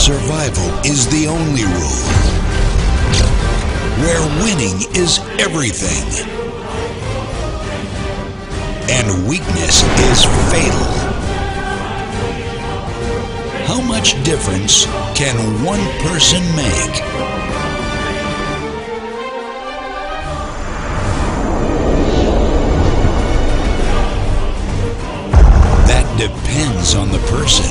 Survival is the only rule, where winning is everything, and weakness is fatal. How much difference can one person make? That depends on the person.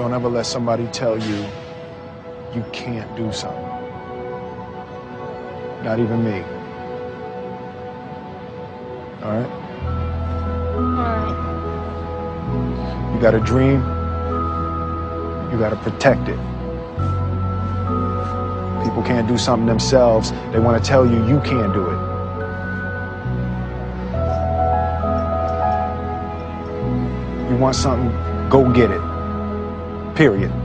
Don't ever let somebody tell you you can't do something. Not even me. All right? All right. You got a dream, you got to protect it. People can't do something themselves. They want to tell you you can't do it. You want something, go get it. Period.